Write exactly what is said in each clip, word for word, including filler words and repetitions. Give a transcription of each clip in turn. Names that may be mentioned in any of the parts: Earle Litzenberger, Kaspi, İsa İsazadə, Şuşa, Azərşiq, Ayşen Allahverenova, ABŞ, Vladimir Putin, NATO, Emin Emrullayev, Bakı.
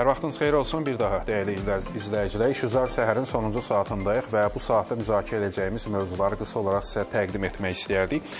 Hər vaxtınız xeyir olsun bir daha dəyərli izləyicilər. İşgüzar səhərin sonuncu saatındayıq və bu saatda müzakirə edəcəyimiz mövzuları qısa olaraq sizə təqdim etmək istəyərdik.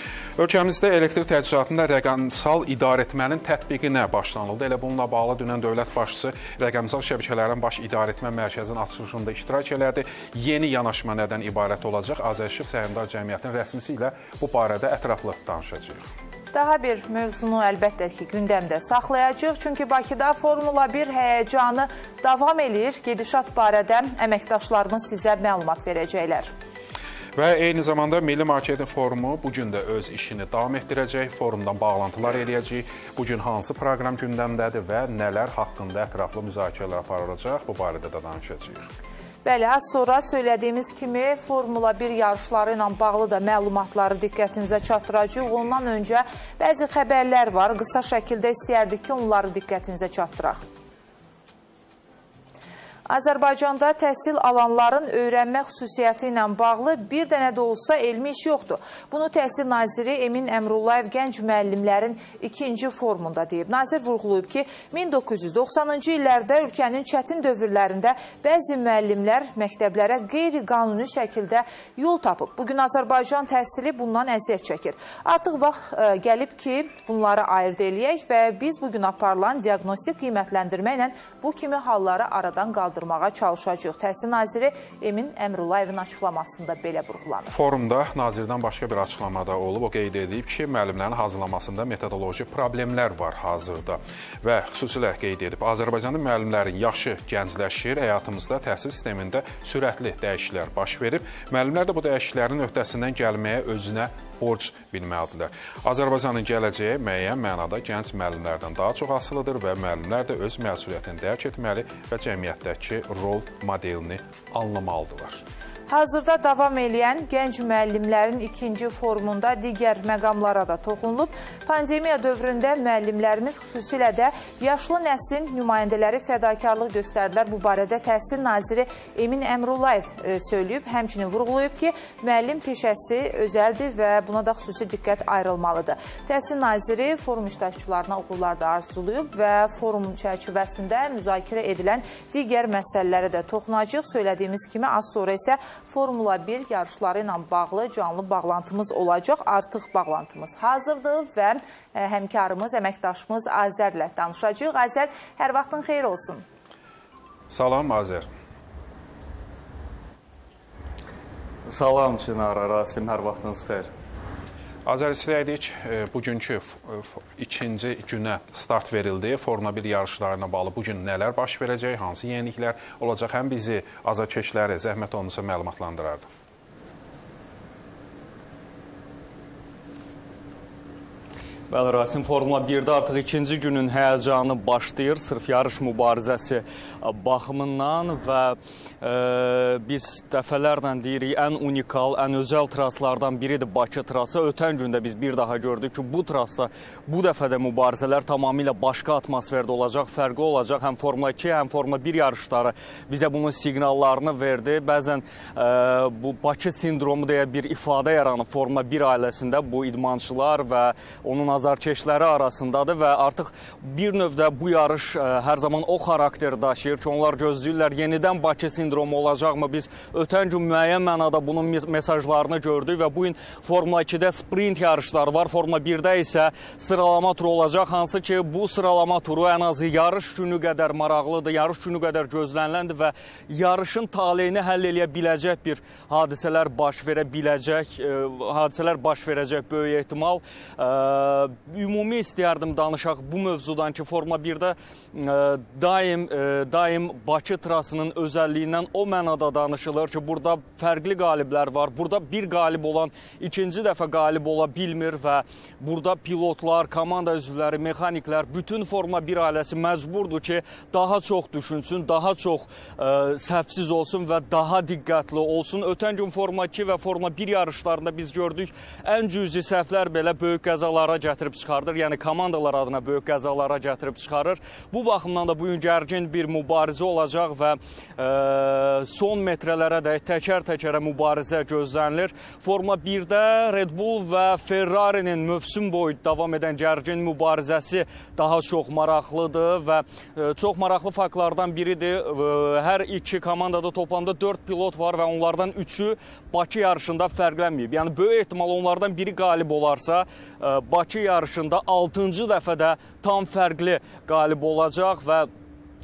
Ölkəmizdə elektrik təchizatında rəqəmsal idarəetmənin tətbiqinə başlanıldı. Elə bununla bağlı dünən dövlət başçısı rəqəmsal şəbəkələrin baş idarəetmə mərkəzinin açılışında iştirak elədi. Yeni yanaşma nədən ibarət olacaq? Azərşiq səhmdar cəmiyyətinin rəsmisi ilə bu barədə ətraflı danışacağıq. Daha bir mövzunu əlbəttə ki, gündəmdə saxlayacağıq. Çünki Bakıda Formula bir həyəcanı davam edir. Gedişat barədə əməkdaşlarımız sizə məlumat verəcəklər. Və eyni zamanda Milli Marketing Forumu bugün də öz işini davam etdirəcək. Forumdan bağlantılar eləyəcəyik. Bugün hansı proqram gündəmdədir və nələr haqqında ətraflı müzakirələr aparılacaq? Bu barədə də danışacağıq. Bəli, az sonra söylədiyimiz kimi Formula bir yarışları ilə bağlı da məlumatları diqqətinizə çatdıracağıq. Ondan öncə bəzi xəbərlər var. Qısa şəkildə istəyərdik ki, onları diqqətinizə çatdıraq. Azərbaycanda təhsil alanların öyrənmə xüsusiyyəti ilə bağlı bir dənə də olsa elmi iş yoxdur. Bunu Təhsil Naziri Emin Emrullayev gənc müəllimlərin ikinci formunda deyib. Nazir vurğulayıb ki, min doqquz yüz doxsanıncı illərdə ölkənin çətin dövrlərində bəzi müəllimlər məktəblərə qeyri-qanuni şəkildə yol tapıb. Bugün Azərbaycan təhsili bundan əziyyət çəkir. Artıq vaxt gəlib ki, bunları ayırd eləyək və biz bugün aparılan diaqnostik qiymətləndirmə ilə bu kimi halları aradan qaldırırıq. Çalışacağıq. Təhsil Naziri Emin Emrullayevin açıqlamasında belə vurğulanır. Forumda nazirdən başqa bir açıqlamada olub. O qeyd edib ki, müəllimlərin hazırlanmasında metodoloji problemlər var hazırda. Və xüsusilə qeyd edib, Azərbaycanda müəllimlərin yaşı gəncləşir, həyatımızda təhsil sistemində sürətli dəyişikliklər baş verib. Müəllimlər də bu dəyişikliklərin öhdəsindən gəlməyə özünə borc bilməlidirlər. Azərbaycanın gələcəyi müəyyən mənada gənc müəllimlərdən daha çox asılıdır və müəllimlər də öz məsuliyyətini dərk etməli və cəmiyyətdəki rol modelini anlamalıdırlar. Hazırda davam edən gənc müəllimlərin ikinci formunda digər məqamlara da toxunulub. Pandemiya dövründə müəllimlərimiz, xüsusilə də yaşlı nəslin nümayəndələri fədakarlıq göstərdilər. Bu barədə Təhsil Naziri Emin Emrullayev söyləyib, həmçinin vurğulayıb ki, müəllim peşəsi özəldir və buna da xüsusi diqqət ayrılmalıdır. Təhsil Naziri forum iştirakçılarına uğurlar da arzulayıb və forumun çərçivəsində müzakirə edilən digər məsələlərə də toxunacaq. Söylədiyimiz kimi az sonra isə Formula bir yarışları ilə bağlı canlı bağlantımız olacaq. Artıq bağlantımız hazırdır və həmkarımız, əməkdaşımız Azərlə danışacağıq. Azər, hər vaxtın xeyir olsun. Salam Azər. Salam Çinara, Rasim, hər vaxtınız xeyir. Azər, istəyirdik, bugünkü ikinci günə start verildi. Formula bir yarışlarına bağlı bugün nələr baş verəcək, hansı yeniliklər olacaq? Həm bizi azarkeşləri, zəhmət olmasa məlumatlandırardı. Bəli, Rasim, Formula birdə artıq ikinci günün həyəcanı başlayır. Sırf yarış mübarizəsi baxımından və e, biz dəfələrlə deyirik, ən unikal, ən özəl traslardan biridir Bakı trası. Ötən gündə biz bir daha gördük ki, bu trasda bu dəfədə mübarizələr tamamilə başqa atmosferdə olacaq, fərqli olacaq. Həm Formula iki, həm Formula bir yarışları bizə bunun siqnallarını verdi. Bəzən e, bu Bakı sindromu deyə bir ifadə yaranıb Formula bir ailəsində bu idmançılar və onun azərkeşləri azarkeşləri arasındadır və artıq bir növdə bu yarış ə, hər zaman o xarakteri daşıyır ki, onlar gözləyirlər yenidən Bakı sindromu olacaqmı? Biz ötən gün müəyyən mənada bunun mesajlarını gördük və bugün Formula ikidə sprint yarışları var, Formula birdə isə sıralama turu olacaq, hansı ki, bu sıralama turu ən azı yarış günü qədər maraqlıdır, yarış günü qədər gözləniləndir və yarışın taleyini həll eləyə biləcək bir hadisələr baş verə biləcək, ə, hadisələr baş verəcək böyük ehtimal. Ə, Ümumi istəyərdim danışaq bu mövzudan ki, Formula birdə daim, daim Bakı trasının özəlliyindən o mənada danışılır ki, burada fərqli qaliblər var. Burada bir qalib olan ikinci dəfə qalib ola bilmir və burada pilotlar, komanda üzvləri, mexaniklər, bütün Formula bir ailəsi məcburdur ki, daha çox düşünsün, daha çox ə, səhvsiz olsun və daha diqqətli olsun. Ötən gün Formula iki və Formula bir yarışlarında biz gördük, ən cüzi səhvlər belə böyük qəzalara gəldi. gətirib çıxardır. Yəni komandalar adına böyük qəzalara gətirib çıxarır. Bu baxımdan da bugün gərgin bir mübarizə olacaq və e, son metrelərə də təkər-təkərə mübarizə gözlənilir. Formula birdə Red Bull və Ferrarinin mövsüm boyu davam edən gərgin mübarizəsi daha çox maraqlıdır və e, çox maraqlı faktlardan biridir. E, hər iki komandada toplamda dörd pilot var və onlardan üçü Bakı yarışında fərqlənməyib. Yəni böyük ehtimal onlardan biri qalib olarsa Bakı yarışında altıncı dəfədə tam fərqli qalib olacaq və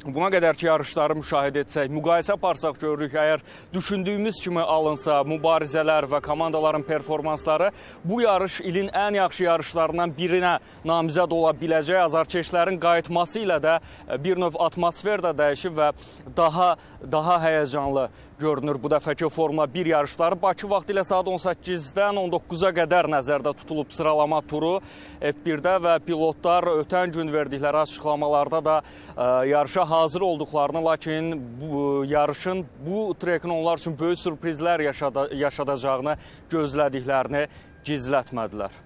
buna qədər ki yarışları müşahidə etsək, müqayisə aparsaq görürük, əgər düşündüyümüz kimi alınsa mübarizələr və komandaların performansları, bu yarış ilin ən yaxşı yarışlarından birinə namizəd ola biləcək. Azarkeşlərin qayıtması ilə də bir növ atmosfer də dəyişib və daha daha həyəcanlı görünür bu dəfəki Formula bir yarışları. Bakı vaxtı ilə saat on səkkizdən on doqquza qədər nəzərdə tutulub sıralama turu F birdə və pilotlar ötən gün verdikləri açıqlamalarda da ə, yarışa hazır olduqlarını, lakin bu yarışın bu trekin onlar üçün böyük sürprizlər yaşada, yaşadacağını gözlədiklərini gizlətmədilər.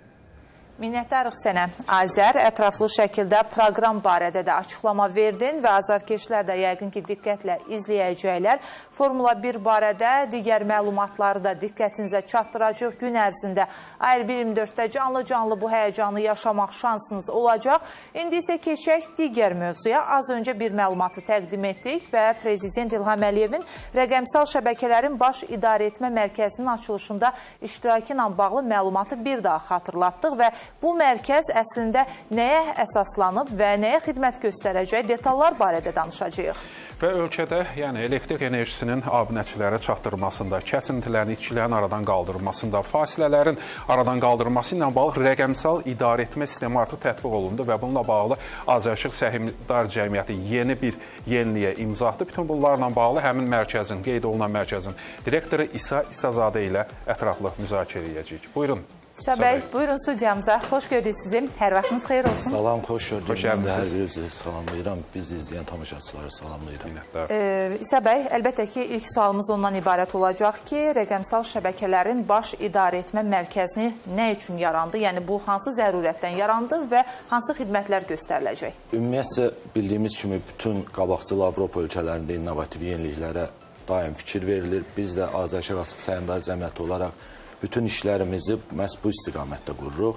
Minnətdarıq sənə, Azər. Ətraflı şəkildə proqram barədə də açıqlama verdin və azarkeşlər də yəqin ki, diqqətlə izləyəcəklər. Formula bir barədə digər məlumatları da diqqətinizə çatdıracaq. Gün ərzində A R bir iyirmi dörddə canlı-canlı bu həyəcanı yaşamaq şansınız olacaq. İndi isə keçək digər mövzuya. Az öncə bir məlumatı təqdim etdik və Prezident İlham Əliyevin rəqəmsal şəbəkələrin baş idarəetmə mərkəzinin açılışında iştirakı ilə bağlı məlumatı bir daha xatırlatdıq və bu mərkəz əslində nəyə əsaslanıb və nəyə xidmət göstərəcək, detallar barədə danışacağıq. Və ölkədə yəni elektrik enerjisinin abunəçilərə çatdırılmasında, kəsintilərin, itkilərin aradan qaldırılmasında, fasilələrin aradan qaldırılması ilə bağlı rəqəmsal idarəetmə sistemi artıq tətbiq olundu və bununla bağlı Azərşiq Səhmdar Cəmiyyəti yeni bir yeniliyə imza atdı. Bütün bunlarla bağlı həmin mərkəzin, qeyd olunan mərkəzin direktoru İsa İsazadə ilə ətraflı müzakirə edəcəyik. Buyurun. Səbəy, buyurun studiyamıza. Xoş gördük sizin. Hər vaxtınız xeyir olsun. Salam, xoş gördük. Mən də hər birinizi salamlayıram. Biz izləyən tamaşaçıları salamlayıram. Ee, Səbəy, əlbəttə ki, ilk sualımız ondan ibarət olacaq ki, rəqəmsal şəbəkələrin baş idarəetmə mərkəzini nə üçün yarandı? Yəni, bu hansı zərurətdən yarandı və hansı xidmətlər göstəriləcək? Ümumiyyətcə, bildiyimiz kimi, bütün qabaqcıl Avropa ölkələrində innovativ yeniliklərə daim fikir verilir. Biz də Azərşiq Açıq Səhmdar Cəmiyyəti olaraq bütün işlərimizi məhz bu istiqamətdə qururuq.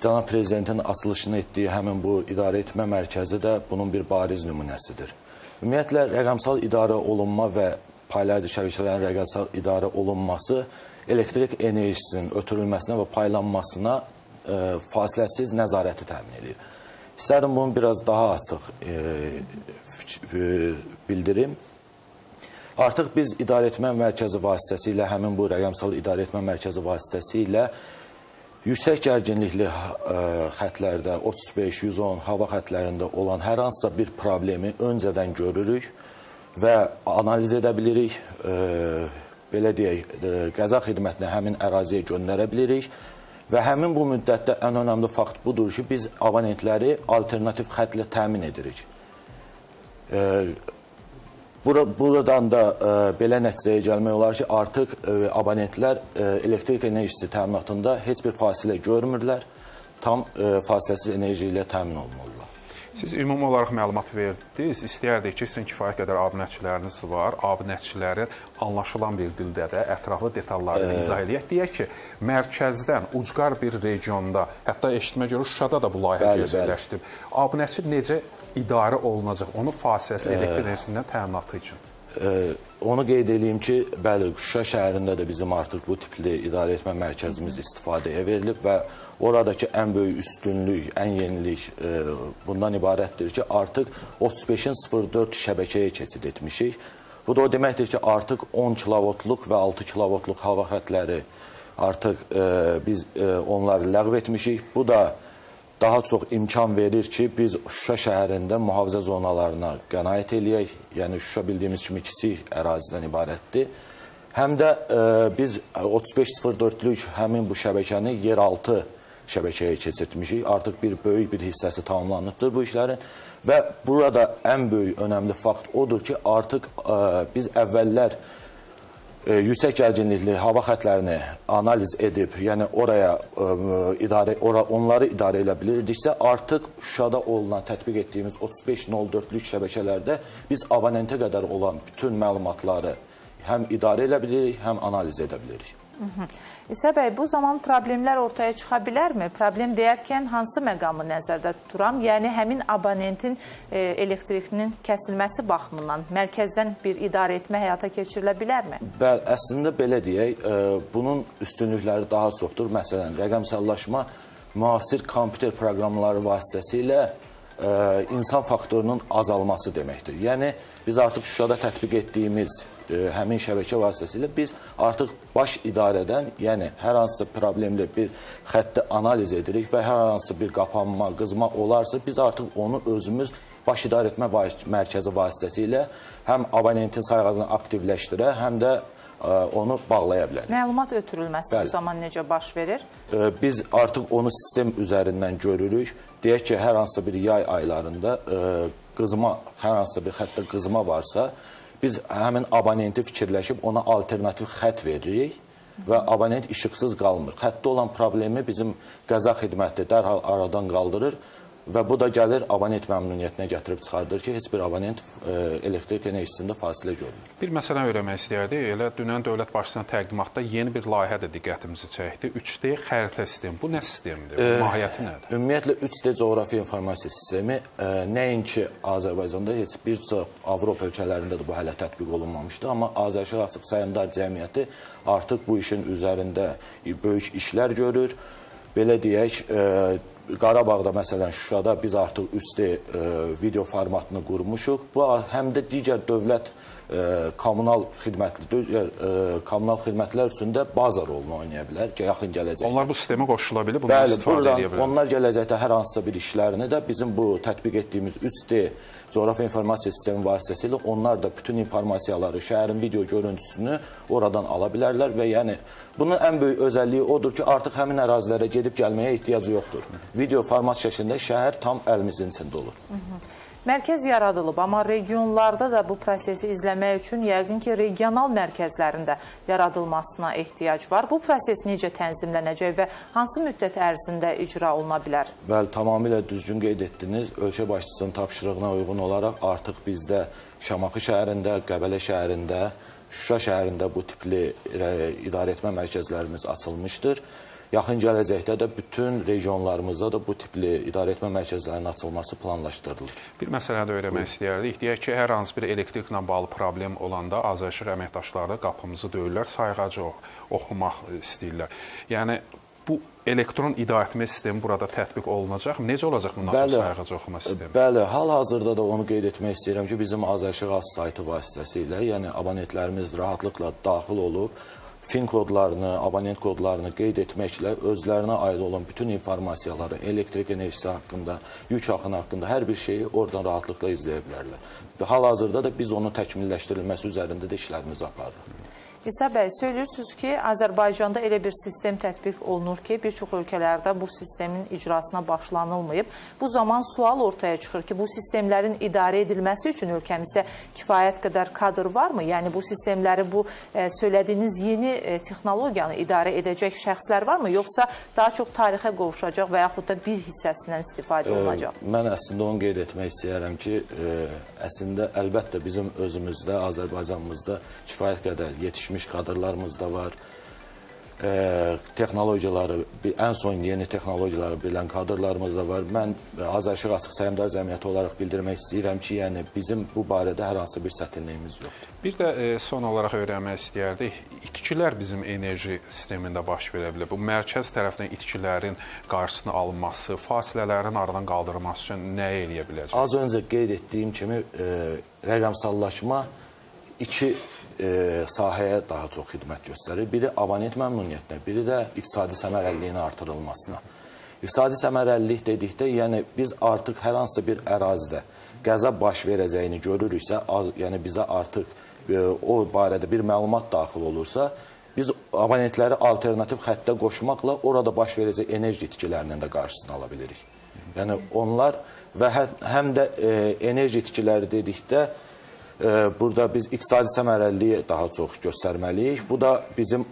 Cənab Prezidentin açılışını etdiyi həmin bu idarə etmə mərkəzi də bunun bir bariz nümunəsidir. Ümumiyyətlə, rəqəmsal idarə olunma və paylayıcı şəbəkələrin rəqəmsal idarə olunması elektrik enerjisinin ötürülməsinə və paylanmasına e, fasiləsiz nəzarəti təmin edir. İstərdim bunu biraz daha açıq e, e, bildirim. Artıq biz idarəetmə mərkəzi vasitəsilə, həmin bu rəqəmsal idarəetmə mərkəzi vasitəsilə yüksək gərginlikli xətlərdə, otuz beş yüz on hava xətlərində olan hər hansısa bir problemi öncədən görürük və analiz edə bilirik, belə deyək, qəza xidmətinə həmin əraziyə göndərə bilirik və həmin bu müddətdə ən önəmli fakt budur ki, biz abonentləri alternativ xətlə təmin edirik. Buradan da e, belə nəticəyə gəlmək olar ki, artıq e, abonentlər e, elektrik enerjisi təminatında heç bir fasilə görmürlər, tam e, fasiləsiz enerji ilə təmin olunurlar. Siz ümumi olaraq məlumat verdiniz, istəyərdik ki, sizin kifayət qədər abunəçiləriniz var, abunəçiləri anlaşılan bir dildə də ətraflı detallarla e... izah edək. Deyək ki, mərkəzdən ucqar bir regionda, hətta eşitmə görə Şuşada da bu layihə gerçəkləşdirib, abunəçi necə idarə olunacaq, onun fasiləsiz elektrik enerjisindən təminatı üçün? E, onu qeyd edeyim ki, bəli, Şuşa şəhərində də bizim artıq bu tipli idarə etmə mərkəzimiz istifadəyə verilib və oradakı ən böyük üstünlük, ən yenilik e, bundan ibarətdir ki, artıq otuz beşin sıfır dörd şəbəkəyə keçid etmişik. Bu da o deməkdir ki, artıq on kilovoltluq və altı kilovoltluq hava xətləri artıq e, biz e, onları ləğv etmişik. Bu da daha çox imkan verir ki, biz Şuşa şəhərində mühafizə zonalarına qənaət eləyək. Yəni, Şuşa bildiyimiz kimi kiçik ərazidən ibarətdir. Həm də e, biz otuz beş sıfır dördlük həmin bu şəbəkəni yeraltı şəbəkəyə keçirtmişik. Artıq bir böyük bir hissəsi tamamlanıbdır bu işlərin. Və burada ən böyük önəmli fakt odur ki, artıq e, biz əvvəllər yüksək gərginlikli hava xətlərini analiz edib, yəni oraya e, idarə ora, onları idarə edə bilirdiksə, artıq Şuşada olunan tətbiq etdiyimiz otuz beş nöqtə sıfır dörd-lük şəbəkələrdə biz abonentə qədər olan bütün məlumatları həm idarə edə bilirik, həm analiz edə bilirik. İsa bəy, bu zaman problemlər ortaya çıxa bilərmi? Problem deyərkən hansı məqamı nəzərdə tuturam? Yəni həmin abonentin e, elektrikinin kəsilməsi baxımından mərkəzdən bir idarə etmə həyata keçirilə bilərmi? Bəli, əslində belə deyək, e, bunun üstünlükləri daha çoxdur. Məsələn, rəqəmsallaşma müasir kompüter proqramları vasitəsilə e, insan faktorunun azalması deməkdir. Yəni biz artıq Şuşada tətbiq etdiyimiz həmin şəbəkə vasitəsilə biz artıq baş idarədən, yəni hər hansı problemli bir xətti analiz edirik və hər hansı bir qapanma, qızma olarsa, biz artıq onu özümüz baş idarə etmə mərkəzi vasitəsilə həm abonentin sayğacını aktivləşdirə, həm də onu bağlaya bilərik. Məlumat ötürülməsi bəli, bu zaman necə baş verir? Biz artıq onu sistem üzərindən görürük. Deyək ki, hər hansı bir yay aylarında qızma, hər hansı bir xəttdə qızma varsa, biz həmin abonenti fikirləşib ona alternativ xət veririk və abonent işıqsız qalmır. Xəttdə olan problemi bizim qəza xidməti dərhal aradan qaldırır və bu da gəlir abonent məmnuniyyətinə gətirib çıxardır ki, heç bir abonent elektrik enerjisində fasilə görmür. Bir məsələ öyrənmək istəyərdik. Elə dünən dövlət başçısının təqdimatda yeni bir layihə də diqqətimizi çəkdi. üç D xəritə sistemi. Bu nə sistemdir? E, Mahiyyəti nədir? Ümumiyyətlə üç D coğrafi informasiya sistemi e, nəinki Azərbaycanda, heç bir çox Avropa ölkələrində də bu hələ tətbiq olunmamışdı, amma Azərşiq Açıq Səhmdar Cəmiyyəti artıq bu işin üzərində böyük işlər görür. Belə deyək, e, Qarabağda, məsələn, Şuşada biz artıq üç D e, video formatını qurmuşuq. Bu, həm də digər dövlət e, kommunal xidmətli, e, kommunal xidmətlər üçün də baza rolunu oynaya bilər ki, yaxın gələcəkdə. Onlar bu sistemə qoşula bilir, bundan istifadə edə bilər. Onlar gələcəkdə hər hansısa bir işlərini də bizim bu tətbiq etdiyimiz üç D coğrafi informasiya sistemi vasitəsilə onlar da bütün informasiyaları, şəhərin video görüntüsünü oradan ala bilərlər və yəni bunun ən böyük özəlliyi odur ki, artıq həmin ərazilərə gedib gəlməyə ehtiyacı yoxdur. Video format şəklində şəhər tam əlimizin içində olur. Mərkəz yaradılıb, amma regionlarda da bu prosesi izləmək üçün yəqin ki, regional mərkəzlərində yaradılmasına ehtiyac var. Bu proses necə tənzimlənəcək və hansı müddət ərzində icra oluna bilər? Bəli, tamamilə düzgün qeyd etdiniz. Ölkə başçısının tapşırığına uyğun olaraq artıq bizdə Şamaxı şəhərində, Qəbələ şəhərində, Şuşa şəhərində bu tipli idarəetmə mərkəzlərimiz açılmışdır. Yaxın gələcəkdə də bütün regionlarımızda da bu tipli idarəetmə mərkəzlərinin açılması planlaşdırılır. Bir məsələ də öyrənmək istəyərdik. Deyək ki, hər hansı bir elektriklə bağlı problem olanda Azərşiq əməkdaşları qapımızı döyürlər, sayğacı oxumaq istəyirlər. Yəni bu elektron idarəetmə sistemi burada tətbiq olunacaq. Necə olacaq bundan sonra sayğacı oxuma sistemi? Bəli, hal-hazırda da onu qeyd etmək istəyirəm ki, bizim Azərşiq az saytı vasitəsilə, yəni abonentlərimiz rahatlıqla daxil olub fin kodlarını, abonent kodlarını qeyd etməklə özlərinə aid olan bütün informasiyaları, elektrik enerjisi haqqında, yük axını haqqında hər bir şeyi oradan rahatlıqla izləyə bilərlər. Hal-hazırda da biz onun təkmilləşdirilməsi üzərində də işlərimizi aparırıq. İsa bəy, söylürsünüz ki, Azərbaycanda elə bir sistem tətbiq olunur ki, bir çox ölkələrdə bu sistemin icrasına başlanılmayıb. Bu zaman sual ortaya çıxır ki, bu sistemlərin idarə edilməsi üçün ölkəmizdə kifayət qədər kadr varmı? Yəni bu sistemləri, bu e, söylədiyiniz yeni e, texnologiyanı idarə edəcək şəxslər varmı? Yoxsa daha çox tarixə qovuşacaq və yaxud da bir hissəsindən istifadə e, olunacaq? Mən əslində onu qeyd etmək istəyirəm ki, e, əslində əlbəttə bizim özümüzdə, Azərbaycanımızda kifayət qədər yetişmiş kadrlarımız da var. E, texnologiyaları, ən son yeni texnologiyaları bilən kadrlarımız da var. Mən Azərşiq Açıq Səhmdar Cəmiyyəti olaraq bildirmək istəyirəm ki, yəni bizim bu barədə hər hansı bir çətinliyimiz yoxdur. Bir də e, son olaraq öyrənmək istəyərdik. İtkilər bizim enerji sistemində baş verə bilir. Bu mərkəz tərəfindən itkilərin qarşısını alınması, fasilələrin aradan qaldırılması üçün nə eləyə biləcək? Az öncə qeyd etdiyim kimi e, rəqəmsallaşma iki E, sahəyə daha çox xidmət göstərir. Biri abonent məmnuniyyətinə, biri də iqtisadi səmərəliliyin artırılmasına. İqtisadi səmərəlilik dedikdə, yəni biz artıq hər hansı bir ərazidə qəza baş verəcəyini görürüksə, az, yəni bizə artıq e, o barədə bir məlumat daxil olursa, biz abonentləri alternativ xəttə qoşmaqla orada baş verəcək enerji itkilərinin də qarşısını ala bilirik. Yəni onlar və həm də e, enerji itkiləri dedikdə, burada biz iqtisadi səmərəliliyi daha çox göstərməliyik. Bu da bizim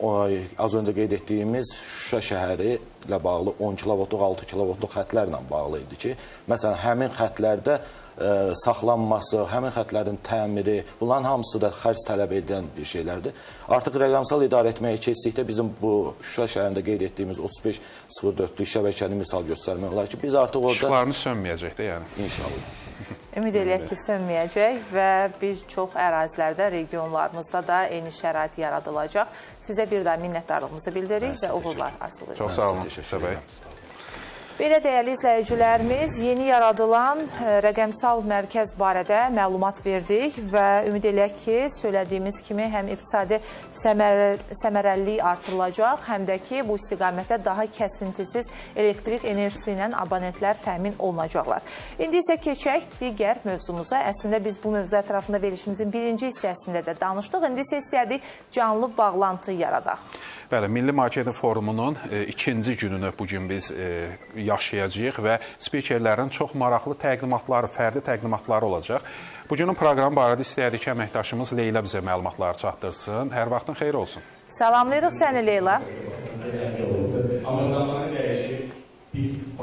az öncə qeyd etdiyimiz Şuşa şəhəri ilə bağlı on kilovoltluq, altı kilovoltluq xətlərlə bağlı idi ki, məsələn, həmin xətlərdə saxlanması, həmin xətlərin təmiri, bunların hamısı da xərc tələb edən bir şeylərdir. Artıq rəqəmsal idarə etməyə keçdikdə bizim bu Şuşa şəhərində qeyd etdiyimiz otuz beş sıfır dördlük şəbəkəni misal göstərmək olar ki, biz artıq orada... İşıqlarını sönməyəcək də yəni. İnşallah. Ümid eləyək ki, sönməyəcək və bir çox ərazilərdə, regionlarımızda da eyni şərait yaradılacaq. Sizə bir daha minnətdarlığımızı bildiririk və uğurlar arzulayırıq. Çox sağ olun, Səbəy. Belə dəyərli izləyicilərimiz, yeni yaradılan rəqəmsal mərkəz barədə məlumat verdik və ümid eləyək ki, söylədiyimiz kimi həm iqtisadi səmərəllilik artırılacaq, həm də ki, bu istiqamətdə daha kəsintisiz elektrik enerjisi ilə abonentlər təmin olunacaqlar. İndi isə keçək digər mövzumuza. Əslində biz bu mövzu ətrafında verilişimizin birinci hissəsində də danışdıq. İndi isə istəyirdik canlı bağlantı yaradaq. Bəli, Milli Marketing Forumunun ikinci gününü bugün biz yaşayacağıq və spikerlərin çox maraqlı təqdimatları, fərdi təqdimatları olacaq. Bugünün proqramı barədə istəyirdik ki, əməkdaşımız Leyla bizə məlumatları çatdırsın. Hər vaxtın xeyir olsun. Salamlayırıq səni, Leyla.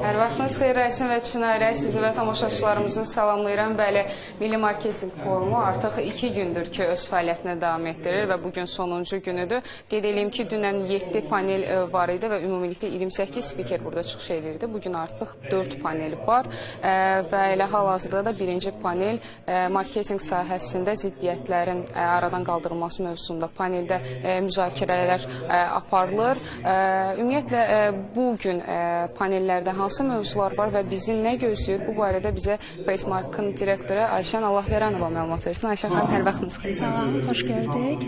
Hər vaxtınız xeyir Rəisin və Çinarə, sizi və tamaşaçılarımızı salamlayıram. Bəli, Milli Marketing Forumu artıq iki gündür ki, öz fəaliyyətini davam etdirir və bugün sonuncu günüdür. Qeyd edeyim ki, dünən yeddi panel var idi və ümumilikdə iyirmi səkkiz spiker burada çıxış edirdi. Bugün artıq dörd panel var və elə hal-hazırda da birinci panel marketing sahəsində ziddiyyətlərin aradan qaldırılması mövzusunda paneldə müzakirələr aparılır. Ümumiyyətlə, bugün panel hansı mövzular var və bizi nə gözləyir? Bu barədə bizə Facemarkın direktoru Ayşen Allahverenova məlumat versin. Ayşen xanım, hər vaxtınız xeyir. Salam, xoş gördük.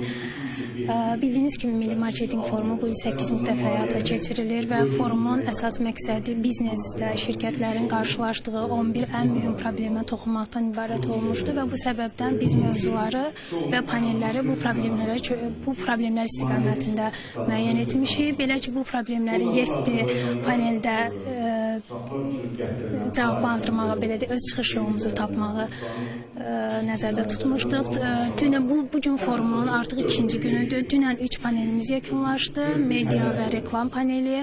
Bildiyiniz kimi Milli Marketing Forumu bu il səkkizinci dəfə həyata keçirilir və forumun əsas məqsədi biznesdə şirkətlərin qarşılaşdığı on bir ən mühüm problemə toxunmaqdan ibarət olmuşdu və bu səbəbdən biz mövzuları və panelləri bu problemlərə, bu problemlər istiqamətində müəyyən etmişik. Belə ki, bu problemləri yeddi paneldə cavablandırmağa, belə də öz çıxış yolumuzu tapmağı nəzərdə tutmuşduq. Dünən bugün forumun artıq ikinci günüdür. Dünən üç panelimiz yekunlaşdı. Media və reklam paneli,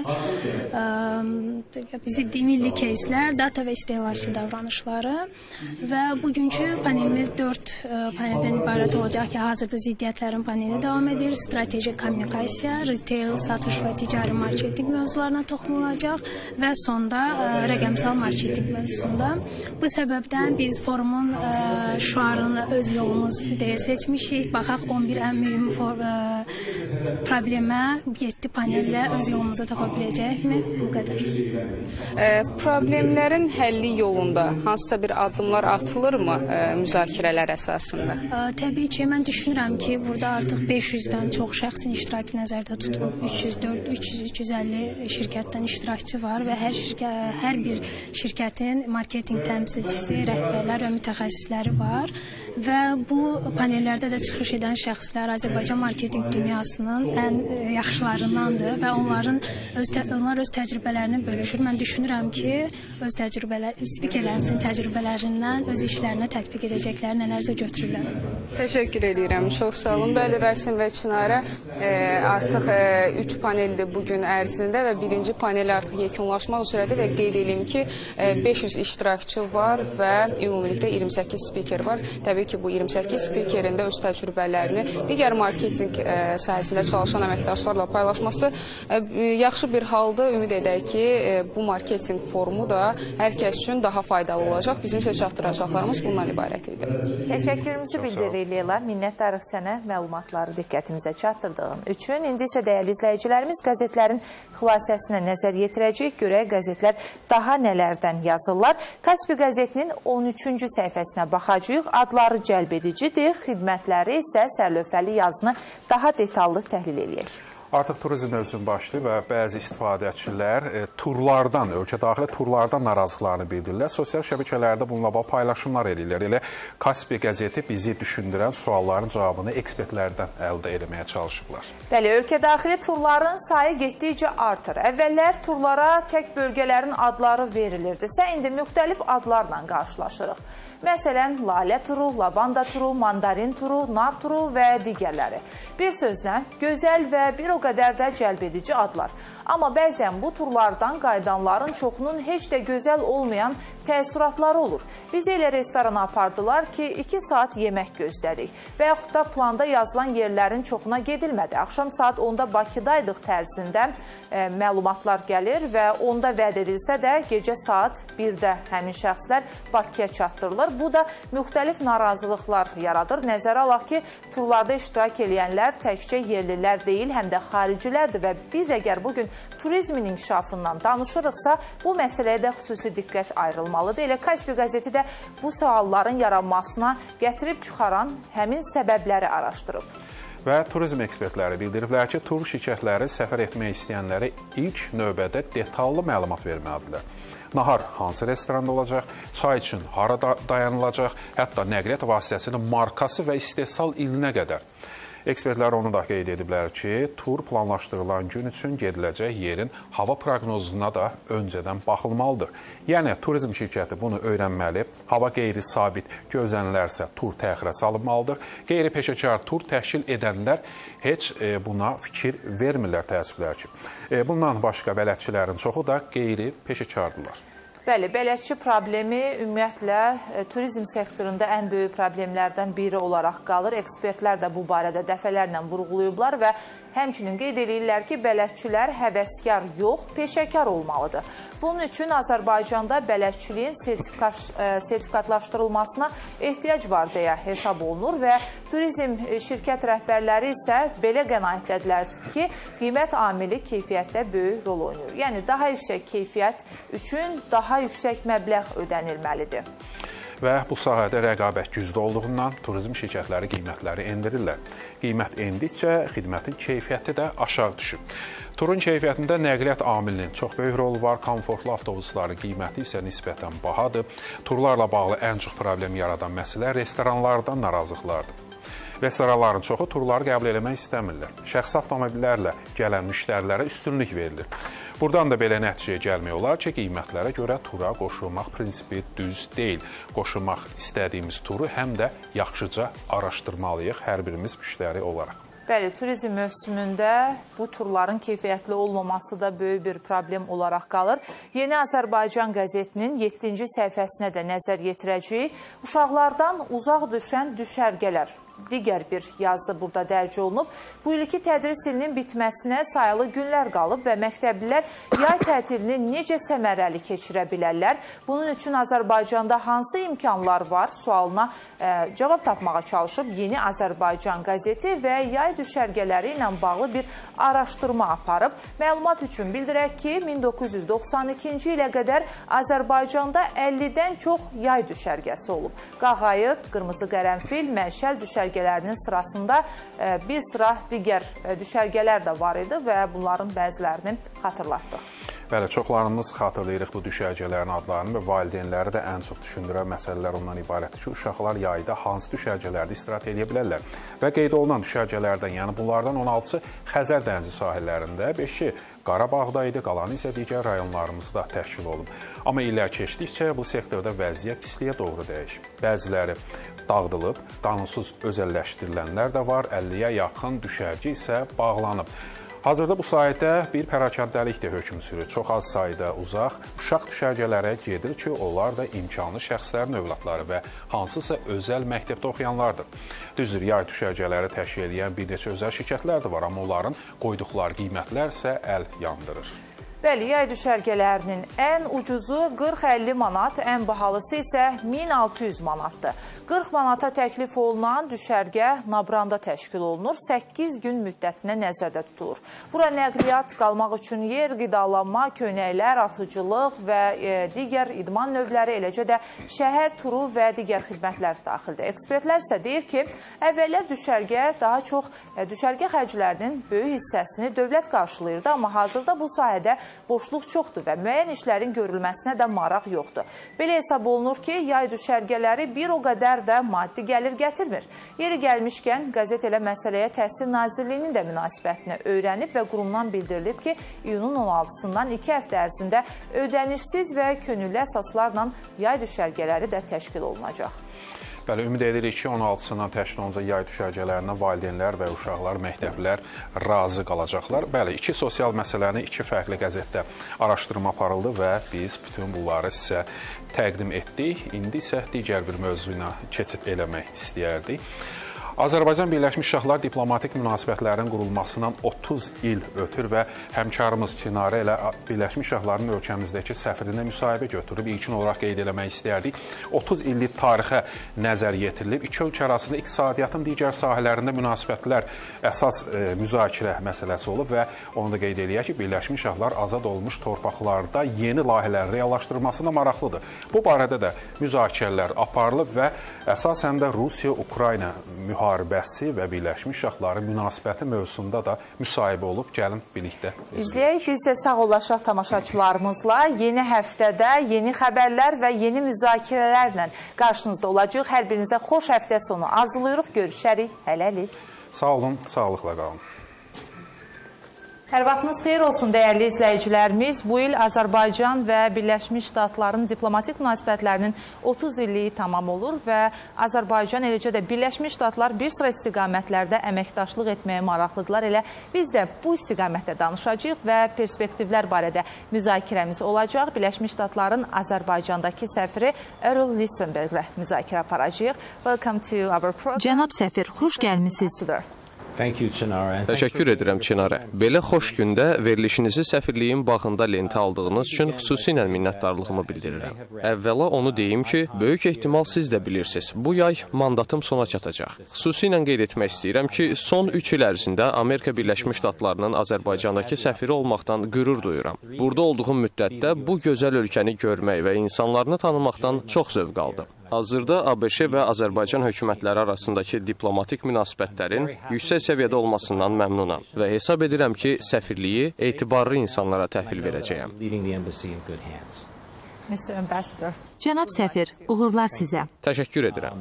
ziddi milli keyslər, data və istehlakçı davranışları və bugünkü panelimiz dörd paneldən ibarət olacaq ki, hazırda ziddiyyətlərin paneli davam edir. Strateji kommunikasiya, retail, satış və ticari marketing mövzularına toxunulacaq və sonda rəqəmsal marketing mövzusunda. Bu səbəbdən biz forumun şüarını öz yolumuz deyə seçmişik. Baxaq, on bir ən mühüm problemə yeddi panellə öz yolumuzu tapa biləcəkmi? Bu qədər. Problemlərin həlli yolunda hansısa bir addımlar atılırmı müzakirələr əsasında? Təbii ki, mən düşünürəm ki, burada artıq beş yüzdən çox şəxsin iştirakı nəzərdə tutulub, üç yüz dörd yüz üç yüz əlli şirkətdən iştirakçı var və hər şirkə, hər bir şirkətin marketing təmsilçisi, rəhbərlər və mütəxəssisləri var və bu panellərdə də çıxış edən şəxslər Azərbaycan marketing dünyasının ən yaxşılarındandır və onların öz, onlar öz təcrübələrini bölüşür. Mən düşünürəm ki, öz təcrübələr, spikerlərimizin təcrübələrindən öz işlərinə tətbiq edəcəklərini nələrsə götürürlər. Təşəkkür edirəm, çox sağ olun. Bəli, Rəsim və Çinarə, e, artıq e, üç paneldir bugün ərzində və birinci panel artıq yekunlaşır üzrədir və qeyd edeyim ki, beş yüz iştirakçı var və ümumilikdə iyirmi səkkiz spiker var. Təbii ki, bu iyirmi səkkiz spikerin də öz təcrübələrini digər marketing sahəsində çalışan əməkdaşlarla paylaşması yaxşı bir halda. Ümid edək ki, bu marketing forumu da hər kəs üçün daha faydalı olacaq. Bizim isə çatdıracaqlarımız bundan ibarət idi. Təşəkkürümüzü bildiririk, Leyla. Minnətdarıq sənə məlumatları diqqətimizə çatdırdığın üçün. İndi isə dəyərli izləyicilərimiz qəzetlərin xülasəsinə nəzər yetirəcək. Qəzetlər daha nələrdən yazırlar. Kaspi qəzetinin on üçüncü səhifəsinə baxacağıq. Adları cəlb edicidir, xidmətləri isə sərlövhəli yazını daha detallı təhlil edək. Artıq turizm mövzunu başlayıb və bəzi istifadəçilər e, turlardan, ölkə daxilə turlardan narazılıqlarını bildirirlər. Sosial şəbəkələrdə bununla bağlı paylaşımlar edirlər. Elə Kaspiya qəzeti bizi düşündürən sualların cavabını ekspertlərdən əldə etməyə çalışıblar. Bəli, ölkə daxilə turların sayı getdikcə artır. Əvvəllər turlara tək bölgələrin adları verilirdisə, indi müxtəlif adlarla qarşılaşırıq. Məsələn, lalə turu, lavanda turu, mandarin turu, nar turu və digərləri. Bir sözlə, gözəl və bir o qədər də cəlbedici adlar. Amma bəzən bu turlardan qaydanların çoxunun heç də gözəl olmayan təəssüratları olur. Biz elə restorana apardılar ki, iki saat yemək gözlədik və yaxud da planda yazılan yerlərin çoxuna gedilmədi. Axşam saat onda Bakıdaydıq tərzində e, məlumatlar gəlir və onda vəd edilsə də gecə saat birdə həmin şəxslər Bakıya çatdırılır. Bu da müxtəlif narazılıqlar yaradır. Nəzərə alaq ki, turlarda iştirak edənlər təkcə yerlilər deyil, həm də xaricilərdir və biz əgər bugün turizmin inkişafından danışırıqsa, bu məsələyə də xüsusi diqqət ayrılmalıdır. Elə Kaspiya qəzeti də bu sualların yaranmasına gətirib çıxaran həmin səbəbləri araşdırıb. Və turizm ekspertləri bildiriblər ki, tur şirkətləri səfər etmək istəyənlərə ilk növbədə detallı məlumat verməlidirlər. Nahar hansı restoranda olacaq, çay üçün harada dayanılacaq, hətta nəqliyyat vasitəsinin markası və istehsal ilinə qədər. Ekspertlər onu da qeyd ediblər ki, tur planlaşdırılan gün üçün gediləcək yerin hava proqnozuna da öncədən baxılmalıdır. Yəni, turizm şirkəti bunu öyrənməli, hava qeyri-sabit gözlənlərsə tur təxirə salınmalıdır. Qeyri-peşəkar tur təşkil edənlər heç buna fikir vermirlər təəssüflər ki. Bundan başqa bələdçilərin çoxu da qeyri-peşəkardırlar. Bəli, bələdçi problemi ümumiyyətlə turizm sektorunda ən böyük problemlərdən biri olaraq qalır. Ekspertlər də bu barədə dəfələrlə vurğulayıblar və həmçinin qeyd edirlər ki, bələdçilər həvəskar yox, peşəkar olmalıdır. Bunun üçün Azərbaycanda bələdçiliyin sertifikatlaşdırılmasına ehtiyac var deyə hesab olunur və turizm şirkət rəhbərləri isə belə qənaətdədirlər ki, qiymət amili keyfiyyətdə böyük rol oynayır. Yəni, daha yüksək keyfiyyət üçün daha daha yüksək məbləğ ödənilməlidir. Və bu sahədə rəqabət güclü olduğundan turizm şirkətləri qiymətləri endirirlər. Qiymət endikcə xidmətin keyfiyyəti də aşağı düşür. Turun keyfiyyətində nəqliyyat amilinin çox böyük rolu var, komfortlu avtobusların qiyməti isə nisbətən bahadır. Turlarla bağlı ən çox problem yaradan məsələ restoranlardan narazılıqlardır. Restoranların çoxu turları qəbul eləmək istəmirlər. Şəxsi avtomobillərlə gələn müştərilərə üstünlük verilir. Buradan da belə nəticəyə gəlmək olar ki, qiymətlərə görə tura qoşulmaq prinsipi düz deyil. Qoşulmaq istədiyimiz turu həm də yaxşıca araşdırmalıyıq hər birimiz müştəri olaraq. Bəli, turizm mövsümündə bu turların keyfiyyətli olmaması da böyük bir problem olaraq qalır. Yeni Azərbaycan qəzetinin yeddinci səhifəsinə də nəzər yetirəcəyik. Uşaqlardan uzaq düşən düşərgələr. Digər bir yazı burada dərc olunub. Bu ilki tədris ilinin bitməsinə sayılı günlər qalıb və məktəblilər yay tətilini necə səmərəli keçirə bilərlər? Bunun üçün Azərbaycanda hansı imkanlar var? Sualına e, cavab tapmağa çalışıb Yeni Azərbaycan qəzeti və yay düşərgələri ilə bağlı bir araşdırma aparıb. Məlumat üçün bildirək ki, min doqquz yüz doxsan ikinci ilə qədər Azərbaycanda əllidən çox yay düşərgəsi olub. Qağayı, Qırmızı Qərənfil, Məşəl düşərgəsi sırasında bir sıra digər düşərgələr də var idi və bunların bəzilərini xatırlatdıq. Bəli, çoxlarımız xatırlayırıq bu düşərgələrin adlarını və valideynləri də ən çox düşündürən məsələlər ondan ibarətdir ki, uşaqlar yayda hansı düşərgələrdə istirahət edə bilərlər. Və qeyd olunan düşərgələrdən, yəni bunlardan on altısı Xəzər dənizi sahillərində, beşi Qarabağda idi, qalanı isə digər rayonlarımızda təşkil olub. Amma illər keçdikcə bu sektorda vəziyyət pisliyə doğru dəyişib. Bəziləri dağıdılıb, qanunsuz özəlləşdirilənlər də var, əlliyə yaxın düşərgə isə bağlanıb. Hazırda bu sayədə bir pərakəndəlik də hökm sürür. Çox az sayda uzaq uşaq düşərgələrə gedir ki, onlar da imkanlı şəxslərin övladları və hansısa özəl məktəbdə oxuyanlardır. Düzdür, yay düşərgələri təşkil edən bir neçə özəl şirkətlər də var, amma onların qoyduqları qiymətlər isə əl yandırır. Bəli, yay düşərgələrinin ən ucuzu qırx əlli manat, ən bahalısı isə min altı yüz manatdır. qırx manata təklif olunan düşərgə Nabranda təşkil olunur, səkkiz gün müddətinə nəzərdə tutulur. Bura nəqliyyat, qalmaq üçün yer, qidalanma, köynəklər, atıcılıq və digər idman növləri, eləcə də şəhər turu və digər xidmətlər daxildir. Ekspertlər isə deyir ki, əvvəllər düşərgə daha çox düşərgə xərclərinin böyük hissəsini dövlət qarşılayırdı, amma hazırda bu sahədə boşluq çoxdur və müəyyən işlərin görülməsinə də maraq yoxdur. Belə hesab olunur ki, yay düşərgələri bir o qədər də maddi gəlir gətirmir. Yeri gəlmişkən, qəzet elə məsələyə Təhsil Nazirliyinin də münasibətini öyrənib və qurumdan bildirilib ki, iyunun on altısından iki həftə ərzində ödənişsiz və könüllü əsaslarla yay düşərgələri də təşkil olunacaq. Bəli, ümid edirik ki, on altısından təşkil olunacaq yay düşərgələrinə valideynlər və uşaqlar, məktəblilər razı qalacaqlar. Bəli, iki sosial məsələni iki fərqli qəzetdə araşdırma aparıldı və biz bütün bunları sizə təqdim etdik. İndi isə digər bir mövzuna keçid eləmək istəyərdik. Azərbaycan Birləşmiş Ştatlar diplomatik münasibətlərin qurulmasından otuz il ötür və həmkarımız Çinarə ilə Birləşmiş Ştatların ölkəmizdəki səfirinə müsahibə götürüb. İlkin olaraq qeyd eləmək istəyərdik. otuz illik tarixə nəzər yetirilib. İki ölkə arasında iqtisadiyyatın digər sahələrində münasibətlər əsas müzakirə məsələsi olub və onu da qeyd eləyək ki, Birləşmiş Ştatlar azad olmuş torpaqlarda yeni layihələrin reallaşdırılmasına maraqlıdır. Bu barədə də müzakirələr aparılıb və əsasən də Rusiya-Ukrayna müharibəsi müharibəsi və Birləşmiş Ştatların münasibəti mövzusunda da müsahibə olub. Gəlin birlikdə izləyək. Biz də sağ olaşaq tamaşaçılarımızla. Yeni həftədə yeni xəbərlər və yeni müzakirələrlə qarşınızda olacaq. Hər birinizə xoş həftə sonu arzulayırıq. Görüşərik. Hələlik. Sağ olun, sağlıqla qalın. Hər vaxtınız xeyir olsun, dəyərli izləyicilərimiz. Bu il Azərbaycan və Birləşmiş Ştatların diplomatik münasibətlərinin otuz illiyi tamam olur və Azərbaycan, eləcə də Birləşmiş Ştatlar bir sıra istiqamətlərdə əməkdaşlıq etməyə maraqlıdırlar. Elə biz də bu istiqamətdə danışacağıq və perspektivlər barədə müzakirəmiz olacaq. Birləşmiş Ştatların Azərbaycandakı səfiri Earle Litzenbergerlə müzakirə aparacağıq. Welcome to our program. Cənab səfir, xoş gəlmisiniz. Təşəkkür edirəm, Çinarə. Belə xoş gündə verilişinizi səfirliyin bağında lentə aldığınız üçün xüsusilə minnətdarlığımı bildirirəm. Əvvəla onu deyim ki, böyük ehtimal siz də bilirsiniz, bu yay mandatım sona çatacaq. Xüsusilə qeyd etmək istəyirəm ki, son üç il ərzində Amerika Birləşmiş Ştatlarının Azərbaycandakı səfiri olmaqdan qürur duyuram. Burada olduğum müddətdə bu gözəl ölkəni görmək və insanlarını tanımaqdan çox zövq aldım. Hazırda ABŞ və Azərbaycan hökumətləri arasındakı diplomatik münasibətlərin yüksək səviyyədə olmasından məmnunam və hesab edirəm ki, səfirliyi etibarlı insanlara təhvil verəcəyəm. Cənab səfir, uğurlar sizə. Təşəkkür edirəm.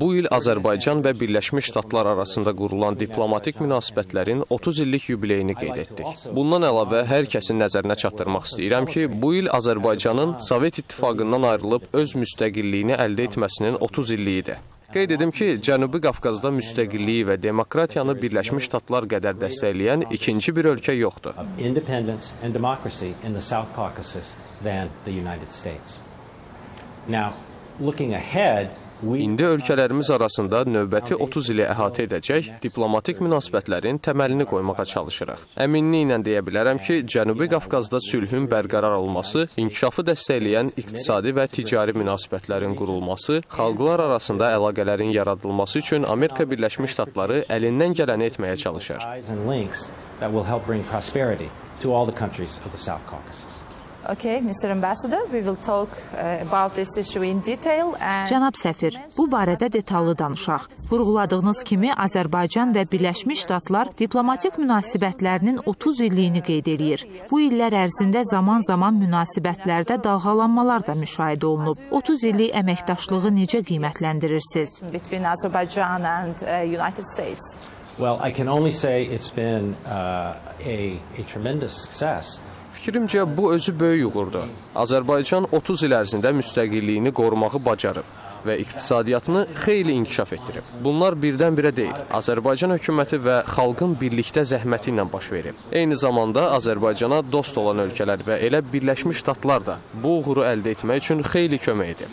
Bu il Azərbaycan və Birləşmiş Ştatlar arasında qurulan diplomatik münasibətlərin otuz illik yubileyini qeyd etdik. Bundan əlavə, hər kəsin nəzərinə çatdırmaq istəyirəm ki, bu il Azərbaycanın Sovet İttifaqından ayrılıb öz müstəqilliyini əldə etməsinin otuz illiyidir. Qeyd edim ki, Cənubi Qafqazda müstəqilliyi və demokratiyanı Birləşmiş Ştatlar qədər dəstəkləyən ikinci bir ölkə yoxdur. İndi ölkələrimiz arasında növbəti otuz ili əhatə edəcək diplomatik münasibətlərin təməlini qoymağa çalışırıq. Əminliklə deyə bilərəm ki, Cənubi Qafqazda sülhün bərqərar olması, inkişafı dəstəkləyən iqtisadi və ticari münasibətlərin qurulması, xalqlar arasında əlaqələrin yaradılması üçün Amerika Birləşmiş Ştatları əlindən gələni etməyə çalışır. Cənab səfir, bu barədə detallı danışaq. Vurğuladığınız kimi, Azərbaycan və Birləşmiş Ştatlar diplomatik münasibətlərinin otuz illiyini qeyd edir. Bu illər ərzində zaman-zaman münasibətlərdə dalğalanmalar da müşahidə olunub. otuz illik əməkdaşlığı necə qiymətləndirirsiniz? Fikrimcə, bu özü böyük uğurdur. Azərbaycan otuz il ərzində müstəqilliyini qorumağı bacarıb və iqtisadiyyatını xeyli inkişaf etdirib. Bunlar birdən-birə deyil, Azərbaycan hökuməti və xalqın birlikdə zəhməti ilə baş verib. Eyni zamanda Azərbaycana dost olan ölkələr və elə Birləşmiş Ştatlar da bu uğuru əldə etmək üçün xeyli kömək edib.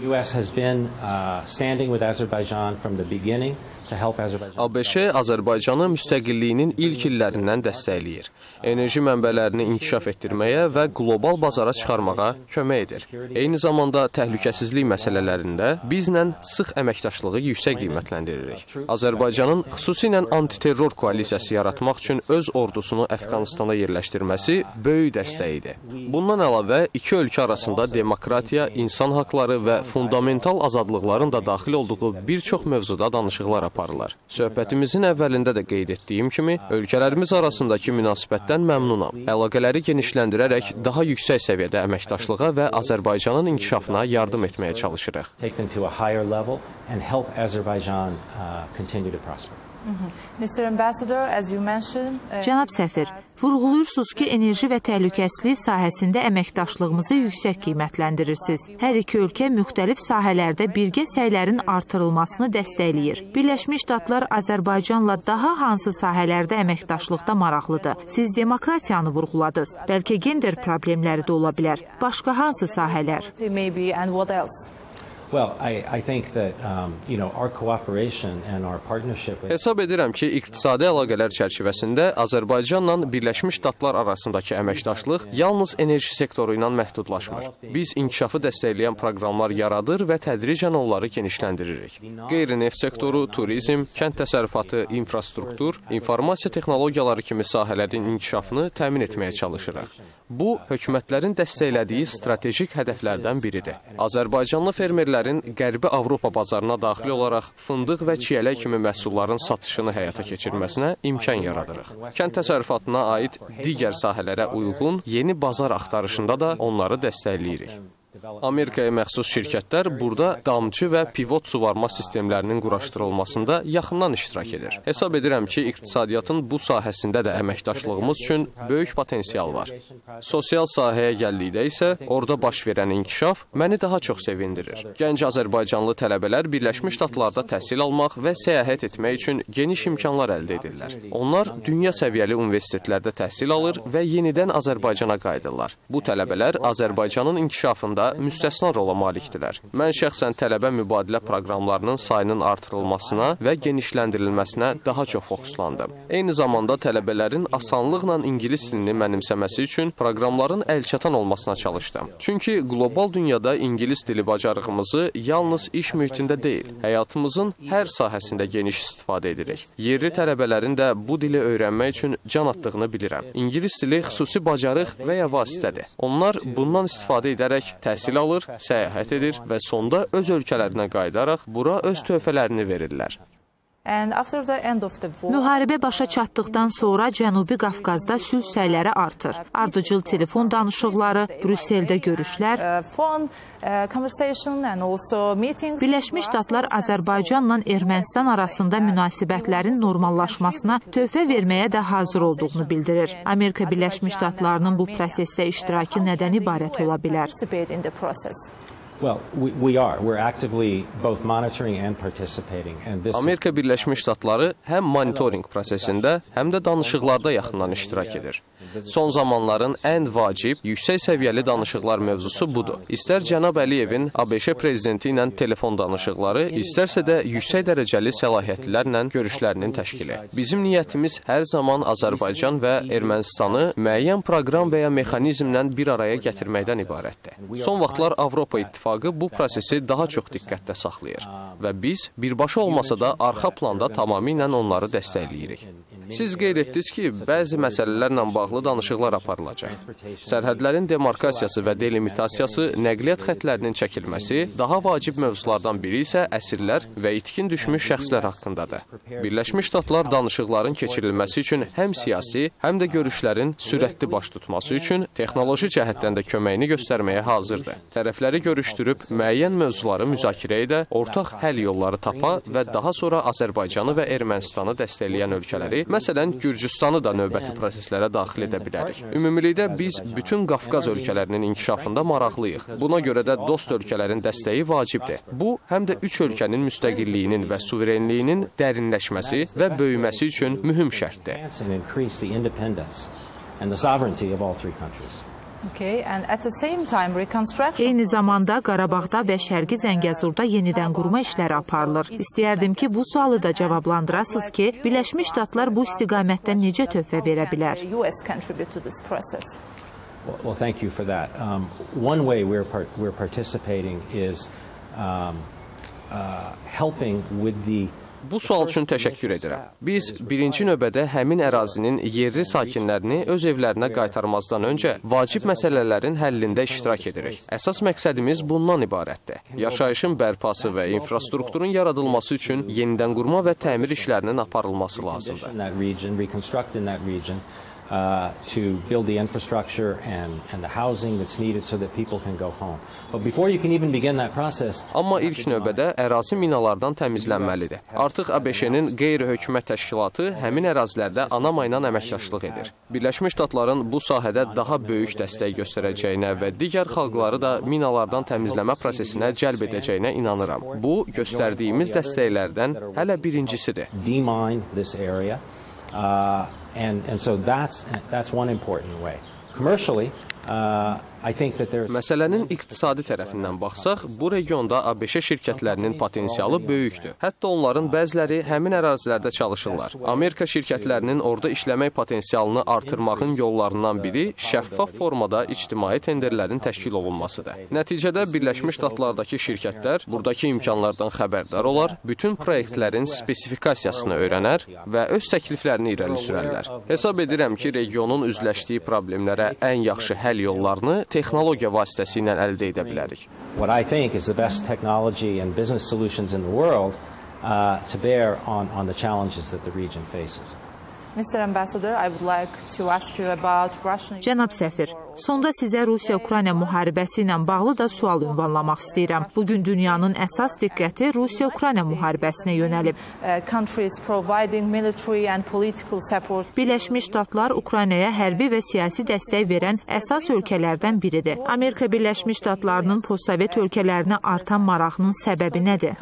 ABŞ Azərbaycanı müstəqilliyinin ilk illərindən dəstəkləyir. Enerji mənbələrini inkişaf etdirməyə və qlobal bazara çıxarmağa kömək edir. Eyni zamanda təhlükəsizlik məsələlərində bizlə sıx əməkdaşlığı yüksək qiymətləndiririk. Azərbaycanın xüsusilə antiterror koalisiyası yaratmaq üçün öz ordusunu Əfqanistana yerləşdirməsi böyük dəstəyidir. Bundan əlavə iki ölkə arasında demokratiya, insan haqları və fundamental azadlıqların da daxil olduğu bir çox mövzuda danışıqlar aparırlar. Söhbətimizin əvvəlində də qeyd etdiyim kimi, ölkələrimiz arasındakı münasibətdən məmnunam. Əlaqələri genişləndirərək daha yüksək səviyyədə əməkdaşlığa və Azərbaycanın inkişafına yardım etməyə çalışırıq. Cənab səfir, vurğuluyursunuz ki, enerji və təhlükəsizlik sahəsində əməkdaşlığımızı yüksək qiymətləndirirsiniz. Hər iki ölkə müxtəlif sahələrdə birgə səylərin artırılmasını dəstəkləyir. Birləşmiş Ştatlar Azərbaycanla daha hansı sahələrdə əməkdaşlıqda maraqlıdır? Siz demokratiyanı vurğuladınız. Bəlkə gender problemləri də ola bilər. Başqa hansı sahələr? Hesab edirəm ki, iqtisadi əlaqələr çərçivəsində Azərbaycanla Birləşmiş Ştatlar arasındakı əməkdaşlıq yalnız enerji sektoru ilə məhdudlaşmır. Biz inkişafı dəstəkləyən proqramlar yaradır və tədricən onları genişləndiririk. Qeyri-neft sektoru, turizm, kənd təsərrüfatı, infrastruktur, informasiya texnologiyaları kimi sahələrin inkişafını təmin etməyə çalışırıq. Bu, hökumətlərin dəstəklədiyi strateji hədəflərdən biridir. Azərbaycanlı fermerlər Qərbi Avropa bazarına daxil olaraq fındıq və çiyələk kimi məhsulların satışını həyata keçirməsinə imkan yaradırıq. Kənd təsərrüfatına aid digər sahələrə uyğun yeni bazar axtarışında da onları dəstəkləyirik. Amerikaya məxsus şirkətlər burada damcı və pivot suvarma sistemlərinin quraşdırılmasında yaxından iştirak edir. Hesab edirəm ki, iqtisadiyyatın bu sahəsində də əməkdaşlığımız üçün böyük potensial var. Sosial sahəyə gəldikdə isə orada baş verən inkişaf məni daha çox sevindirir. Gənc azərbaycanlı tələbələr Birləşmiş Ştatlarda təhsil almaq və səyahət etmək üçün geniş imkanlar əldə edirlər. Onlar dünya səviyyəli universitetlərdə təhsil alır və yenidən Azərbaycana qayıdırlar. Bu tələbələr Azərbaycanın inkişafında müstəsna rola malikdirlər. Mən şəxsən tələbə mübadilə proqramlarının sayının artırılmasına və genişləndirilməsinə daha çox fokuslandım. Eyni zamanda tələbələrin asanlıqla ingilis dilini mənimsəməsi üçün proqramların əlçatan olmasına çalışdım. Çünki qlobal dünyada ingilis dili bacarığımızı yalnız iş mühitində deyil, həyatımızın hər sahəsində geniş istifadə edirik. Yerli tələbələrin də bu dili öyrənmək üçün can atdığını bilirəm. İngilis dili xüsusi bacarıq və ya vasitədir. Onlar bundan istifadə edərək təhsil alır, səyahət edir və sonda öz ölkələrinə qayıdaraq bura öz töhfələrini verirlər. Müharibə başa çatdıqdan sonra Cənubi Qafqazda sülh səyləri artır. Ardıcıl telefon danışıqları, Brüsseldə görüşlər. Birləşmiş Ştatlar Azərbaycanla Ermənistan arasında münasibətlərin normallaşmasına töhfə verməyə də hazır olduğunu bildirir. Amerika Birləşmiş Ştatlarının bu prosesdə iştirakı nədən ibarət ola bilər? Amerika Birləşmiş Ştatları həm monitoring prosesində, həm də danışıqlarda yaxından iştirak edir. Son zamanların ən vacib, yüksək səviyyəli danışıqlar mövzusu budur. İstər Cənab Əliyevin ABŞ prezidenti ilə telefon danışıqları, istərsə də yüksək dərəcəli səlahiyyətlilərlə görüşlərinin təşkili. Bizim niyyətimiz hər zaman Azərbaycan və Ermənistanı müəyyən proqram və ya mexanizmlə bir araya gətirməkdən ibarətdir. Son vaxtlar Avropa İttifaqı bu prosesi daha çox diqqətdə saxlayır və biz birbaşa olmasa da arxa planda tamamilə onları dəstəkləyirik. Siz qeyd etdiniz ki, bəzi məsələlərlə bağlı danışıqlar aparılacaq. Sərhədlərin demarkasiyası və delimitasiyası, nəqliyyat xətlərinin çəkilməsi, daha vacib mövzulardan biri isə əsirlər və itkin düşmüş şəxslər haqqındadır. Birləşmiş Ştatlar danışıqların keçirilməsi üçün həm siyasi, həm də görüşlərin sürətli baş tutması üçün texnoloji cəhətdən də köməyini göstərməyə hazırdır. Tərəfləri görüşdürüb müəyyən mövzuları müzakirə edə, ortaq həll yolları tapa və daha sonra Azərbaycanı və Ermənistanı dəstəkləyən ölkələri, məsələn, Gürcüstanı da növbəti proseslərə daxil edə bilərik. Ümumilikdə biz bütün Qafqaz ölkələrinin inkişafında maraqlıyıq. Buna görə də dost ölkələrin dəstəyi vacibdir. Bu, həm də üç ölkənin müstəqilliyinin və suverenliyinin dərinləşməsi və böyüməsi üçün mühüm şərtdir. Eyni zamanda Qarabağda və Şərqi Zəngəzurda yenidən qurma işləri aparılır. İstəyərdim ki, bu sualı da cavablandırasınız ki, Birləşmiş Ştatlar bu istiqamətdən necə töhfə verə bilər? Well, thank you for that. Um, one way we're part, we're participating is um, uh, helping with the. Bu sual üçün təşəkkür edirəm. Biz birinci növbədə həmin ərazinin yerli sakinlərini öz evlərinə qaytarmazdan öncə vacib məsələlərin həllində iştirak edirik. Əsas məqsədimiz bundan ibarətdir. Yaşayışın bərpası və infrastrukturun yaradılması üçün yenidən qurma və təmir işlərinin aparılması lazımdır. Uh, to build the infrastructure and, and the housing that's needed so that people can go home. But before you can even begin that process... Amma ilk növbədə ərazi minalardan təmizlənməlidir. Artıq ABŞ-nin qeyri-hökumət təşkilatı həmin ərazilərdə ANAMA-yla əməkdaşlıq edir. Birləşmiş Ştatların bu sahədə daha böyük dəstək göstərəcəyinə və digər xalqları da minalardan təmizləmə prosesinə cəlb edəcəyinə inanıram. Bu, göstərdiyimiz dəstəklərdən hələ birincisidir. Demine this area. Uh, And, and so that's, that's one important way. Commercially, uh, I think that there's... Məsələnin iqtisadi tərəfindən baxsaq, bu regionda ABŞ şirkətlərinin potensialı böyükdür. Hətta onların bəziləri həmin ərazilərdə çalışırlar. Amerika şirkətlərinin orada işləmək potensialını artırmağın yollarından biri şəffaf formada ictimai tenderlərin təşkil olunmasıdır. Nəticədə Birləşmiş Ştatlardakı şirkətlər buradakı imkanlardan xəbərdar olar, bütün proyektlərin spesifikasiyasını öyrənər və öz təkliflərini irəli sürərlər. Hesab edirəm ki, regionun üzləşdiyi problemlərə ən yaxşı həll yollarını texnologiya vasitəsilə əldə edə bilərik. What I think is the best technology and business solutions in the world uh, to bear on, on the challenges that the region faces. Mister Ambassador, I would like to ask you about Russian... Cənab səfir, sonda sizə Rusiya-Ukrayna müharibəsi ilə bağlı da sual ünvanlamaq istəyirəm. Bugün dünyanın əsas diqqəti Rusiya-Ukrayna müharibəsinə yönəlib. Birləşmiş Ştatlar Ukraynaya hərbi və siyasi dəstək verən əsas ölkələrdən biridir. Amerika Birləşmiş Ştatlarının postsovet ölkələrinə artan marağının səbəbi nədir?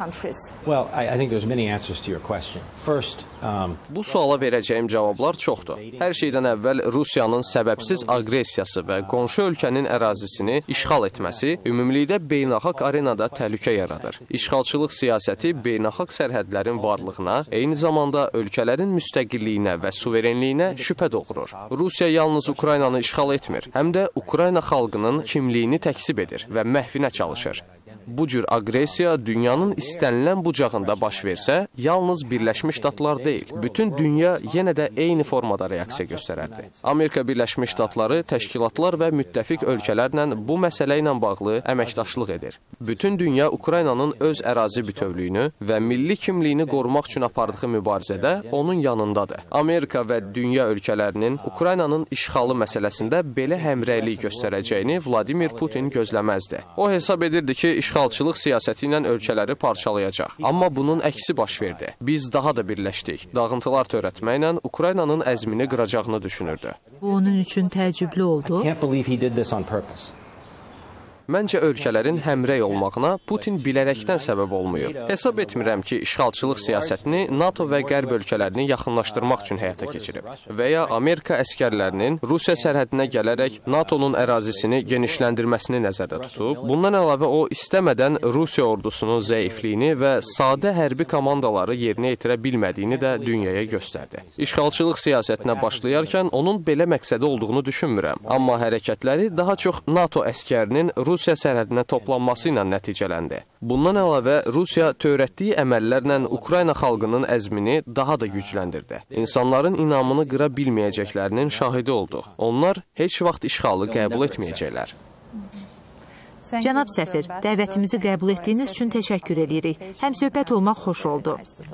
Well, I think there's many answers to your question. First, um... Bu suala verəcəyim cavablar çoxdur. Hər şeydən əvvəl Rusiyanın səbəbsiz aqressiyası və qonşu ölkənin ərazisini işğal etməsi ümumilikdə beynəlxalq arenada təhlükə yaradır. İşğalçılıq siyasəti beynəlxalq sərhədlərin varlığına, eyni zamanda ölkələrin müstəqilliyinə və suverenliyinə şübhə doğurur. Rusiya yalnız Ukraynanı işğal etmir, həm də Ukrayna xalqının kimliyini təksib edir və məhvinə çalışır. Bu cür aqressiya dünyanın istənilən bucağında baş versə, yalnız Birləşmiş Ştatlar deyil, bütün dünya yenə də eyni formada reaksiya göstərərdi. Amerika Birləşmiş Ştatları, təşkilatlar və müttəfiq ölkələrlə bu məsələ ilə bağlı əməkdaşlıq edir. Bütün dünya Ukraynanın öz ərazi bütövlüyünü və milli kimliyini qorumaq üçün apardığı mübarizədə onun yanındadır. Amerika və dünya ölkələrinin Ukraynanın işğalı məsələsində belə həmrəylik göstərəcəyini Vladimir Putin gözləməzdi. O hesab edirdi ki, işğalçılıq siyasəti ilə ölkələri parçalayacaq. Amma bunun əksi baş verdi. Biz daha da birləşdik. Dağıntılar törətməklə Ukraynanın əzmini qıracağını düşünürdü. Bu onun üçün təəccüblü oldu. Məncə ölkələrin həmrəy olmağına Putin bilərəkdən səbəb olmayıb. Hesab etmirəm ki, işğalçılıq siyasətini NATO və Qərb ölkələrini yaxınlaşdırmaq üçün həyata keçirib və ya Amerika əskərlərinin Rusiya sərhədinə gələrək NATOnun ərazisini genişləndirməsini nəzərdə tutub. Bundan əlavə o istəmədən Rusiya ordusunun zəifliyini və sadə hərbi komandaları yerinə yetirə bilmədiyini də dünyaya göstərdi. İşğalçılıq siyasətinə başlayarkən onun belə məqsədi olduğunu düşünmürəm, amma hərəkətləri daha çox NATO əskərinin Rusiya Rusiya sərhədinə toplanması ilə nəticələndi. Bundan əlavə, Rusiya törətdiyi əməllərlə Ukrayna xalqının əzmini daha da gücləndirdi. İnsanların inamını qıra bilməyəcəklərinin şahidi olduq. Onlar heç vaxt işğalı qəbul etməyəcəklər. Cənab səfir, dəvətimizi qəbul etdiyiniz üçün təşəkkür edirik. Həm söhbət olmaq xoş oldu.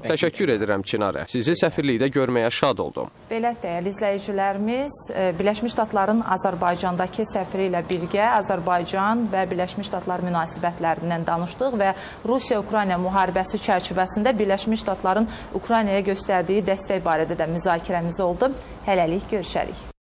Təşəkkür edirəm Çinarə. Sizi səfirlikdə görməyə şad oldum. Belə dəyərli izləyicilərimiz, Birləşmiş Ştatların Azərbaycandakı səfiri ilə birgə Azərbaycan və Birləşmiş Ştatlar münasibətlərindən danışdıq və Rusiya-Ukrayna müharibəsi çərçivəsində Birləşmiş Ştatların Ukraynaya göstərdiyi dəstək barədə də müzakirəmiz oldu. Hələlik görüşərik.